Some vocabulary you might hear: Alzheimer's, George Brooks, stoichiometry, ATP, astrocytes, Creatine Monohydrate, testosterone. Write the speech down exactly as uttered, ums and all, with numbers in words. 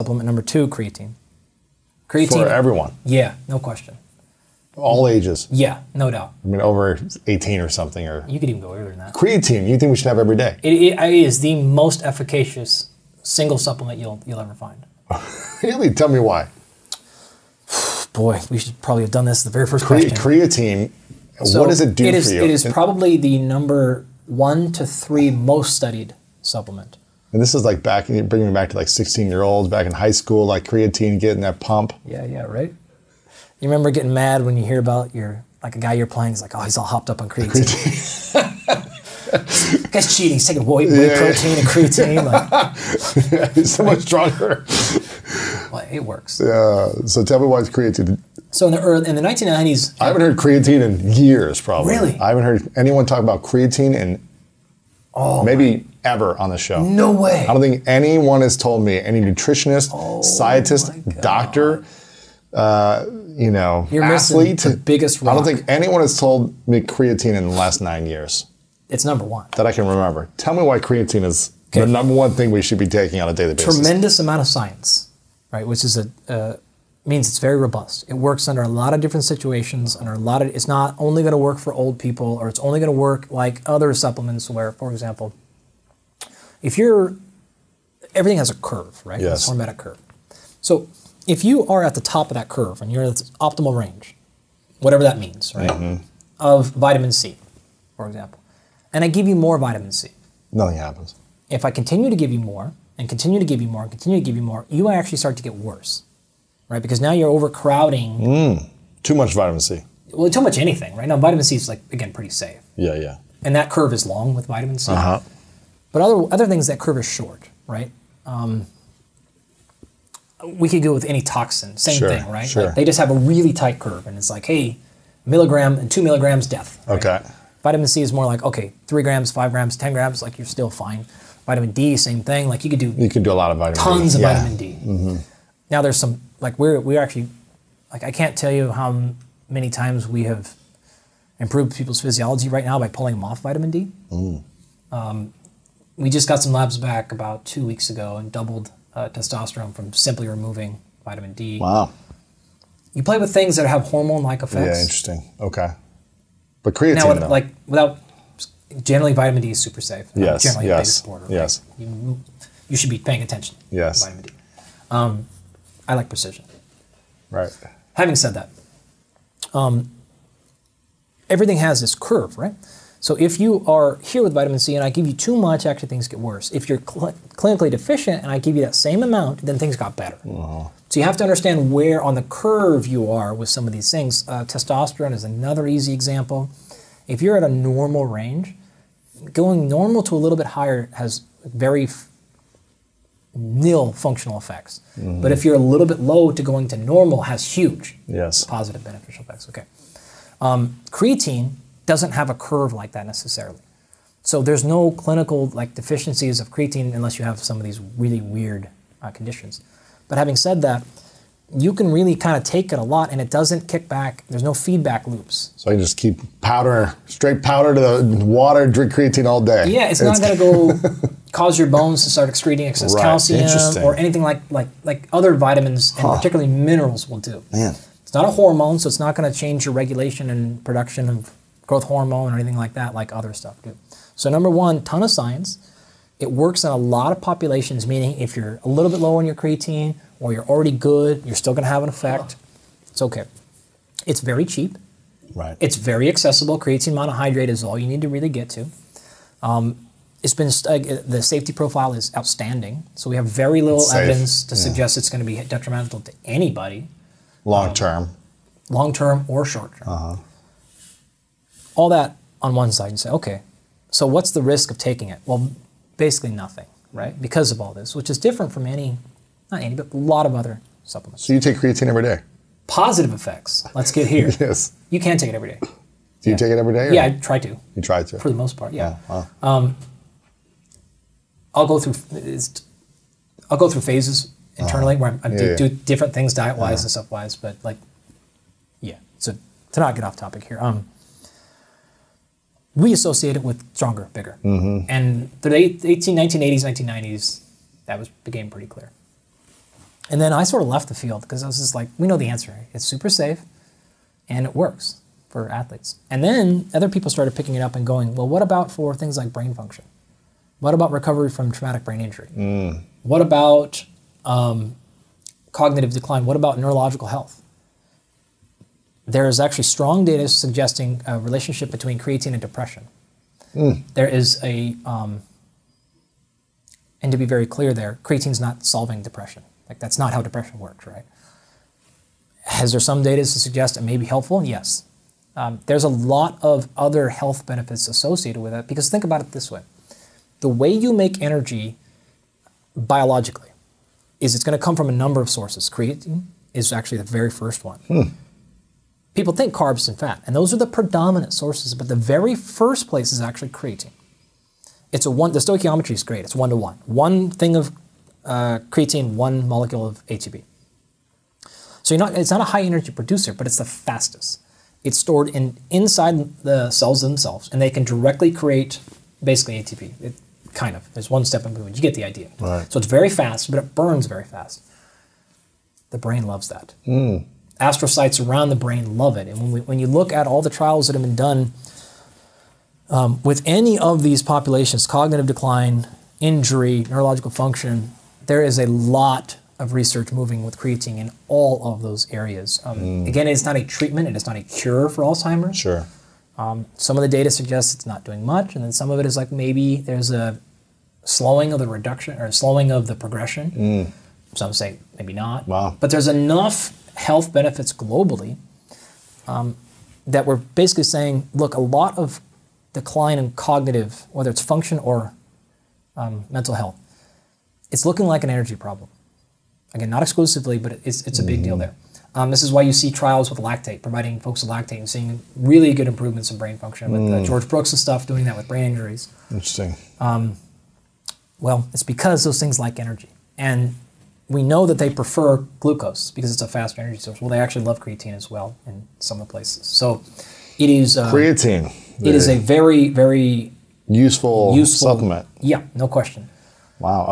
Supplement number two, creatine. Creatine for everyone. Yeah, no question. All ages. Yeah, no doubt. I mean, over eighteen or something, or you could even go earlier than that. Creatine, you think we should have every day? It, it, it is the most efficacious single supplement you'll you'll ever find. Really? Tell me why. Boy, we should probably have done this the very first Cre question. Creatine. So what does it do it is, for you? It is probably the number one to three most studied supplement. And this is like back, bringing me back to like sixteen year olds back in high school, like creatine, getting that pump. Yeah, yeah, right. You remember getting mad when you hear about your, like a guy you're playing, he's like, oh, he's all hopped up on creatine. Creatine. Guy's cheating, he's taking whey, whey yeah, protein yeah. and creatine. Like, he's so much stronger. Well, it works. Yeah. So tell me why it's creatine. So in the early, in the nineteen nineties, I haven't heard creatine in years, probably. Really? I haven't heard anyone talk about creatine in oh, maybe my. ever on the show. No way. I don't think anyone has told me. Any nutritionist, oh, scientist, doctor, uh, you know, You're athlete. The biggest rock. I don't think anyone has told me creatine in the last nine years. It's number one that I can remember. Tell me why creatine is okay. the number one thing we should be taking on a daily basis. Tremendous amount of science, right? Which is a uh, means it's very robust. It works under a lot of different situations, under a lot of, it's not only gonna work for old people, or it's only gonna work like other supplements where, for example, if you're, everything has a curve, right? Yes. It's a curve. So if you are at the top of that curve and you're at the optimal range, whatever that means, right? Mm-hmm. Of vitamin C, for example, and I give you more vitamin C. Nothing happens. If I continue to give you more, and continue to give you more, and continue to give you more, you actually start to get worse. Right, because now you're overcrowding. Mm, too much vitamin C. Well, too much anything, right? Now vitamin C is like, again, pretty safe. Yeah, yeah. And that curve is long with vitamin C. Uh-huh. But other other things, that curve is short, right? Um, we could go with any toxin, same sure, thing, right? Sure. Like they just have a really tight curve, and it's like, hey, milligram and two milligrams death. Right? Okay. Vitamin C is more like, okay, three grams, five grams, ten grams, like you're still fine. Vitamin D, same thing. Like you could do. You could do a lot of vitamin. Tons D. of yeah. vitamin D. Mm-hmm. Now there's some, like we're, we're actually, like I can't tell you how many times we have improved people's physiology right now by pulling them off vitamin D. Mm. Um, we just got some labs back about two weeks ago and doubled uh, testosterone from simply removing vitamin D. Wow. You play with things that have hormone-like effects. Yeah, interesting. Okay. But creatine, now, though. Like, without, generally vitamin D is super safe. Yes, generally yes, a beta supporter, yes. Right? You, you should be paying attention yes. to vitamin D. Um, I like precision. Right. Having said that, um, everything has this curve, right? So if you are here with vitamin C and I give you too much, actually things get worse. If you're cl clinically deficient and I give you that same amount, then things got better. Uh-huh. So you have to understand where on the curve you are with some of these things. Uh, testosterone is another easy example. If you're at a normal range, going normal to a little bit higher has very nil functional effects. Mm-hmm. But if you're a little bit low to going to normal, has huge yes. positive beneficial effects. Okay. Um, creatine doesn't have a curve like that necessarily. So there's no clinical like deficiencies of creatine unless you have some of these really weird uh, conditions. But having said that, you can really kind of take it a lot and it doesn't kick back. There's no feedback loops. So you just keep powder, straight powder to the water, drink creatine all day. Yeah, it's, it's not gonna go cause your bones to start excreting excess right. calcium or anything like, like, like other vitamins and huh. particularly minerals will do. Man. It's not a hormone, so it's not gonna change your regulation and production of growth hormone or anything like that like other stuff do. So number one, ton of science. It works in a lot of populations, meaning if you're a little bit low on your creatine or you're already good, you're still gonna have an effect. It's okay. It's very cheap. Right. It's very accessible. Creatine monohydrate is all you need to really get to. Um, It's been uh, the safety profile is outstanding, so we have very little evidence to yeah. suggest it's going to be detrimental to anybody. Long term, um, long term or short term. Uh-huh. All that on one side, you say, okay, so what's the risk of taking it? Well, basically nothing, right? Because of all this, which is different from any, not any, but a lot of other supplements. So you take creatine every day. Positive effects. Let's get here. Yes. You can take it every day. Do you yeah. take it every day? Or? Yeah, I try to. You try to. For the most part, yeah. yeah. Wow. Um, I'll go through. I'll go through phases internally uh, where I yeah, do, yeah. do different things diet wise uh, and stuff wise, but like, yeah. So to not get off topic here, um, we associate it with stronger, bigger, mm-hmm. and the eighteen, nineteen eighties, nineteen nineties, that was became pretty clear. And then I sort of left the field because I was just like, we know the answer. It's super safe and it works for athletes. And then other people started picking it up and going, well, what about for things like brain function? What about recovery from traumatic brain injury? Mm. What about um, cognitive decline? What about neurological health? There is actually strong data suggesting a relationship between creatine and depression. Mm. There is a, um, and to be very clear there, creatine's not solving depression. Like that's not how depression works, right? Has there some data to suggest it may be helpful? Yes. Um, there's a lot of other health benefits associated with it because think about it this way. The way you make energy biologically is it's going to come from a number of sources. Creatine is actually the very first one. Hmm. People think carbs and fat, and those are the predominant sources, but the very first place is actually creatine. It's a one, the stoichiometry is great. It's one-to-one. One thing of uh, creatine, one molecule of A T P. So you're not, it's not a high-energy producer, but it's the fastest. It's stored in inside the cells themselves, and they can directly create basically A T P. It, kind of. There's one step in between. You get the idea. Right. So it's very fast, but it burns very fast. The brain loves that. Mm. Astrocytes around the brain love it. And when, we, when you look at all the trials that have been done um, with any of these populations, cognitive decline, injury, neurological function, there is a lot of research moving with creatine in all of those areas. Um, mm. Again, it's not a treatment and it's not a cure for Alzheimer's. Sure. Um, some of the data suggests it's not doing much, and then some of it is like maybe there's a slowing of the reduction or slowing of the progression. Mm. Some say maybe not. Wow. But there's enough health benefits globally um, that we're basically saying, look, a lot of decline in cognitive, whether it's function or um, mental health, it's looking like an energy problem. Again, not exclusively, but it's, it's a big mm. deal there. Um, this is why you see trials with lactate, providing folks with lactate and seeing really good improvements in brain function with mm. uh, George Brooks and stuff doing that with brain injuries. Interesting. Um, well, it's because those things like energy. And we know that they prefer glucose because it's a faster energy source. Well, they actually love creatine as well in some of the places. So it is... Um, creatine. It is a very, very... Useful, useful supplement. Yeah, no question. Wow. Okay.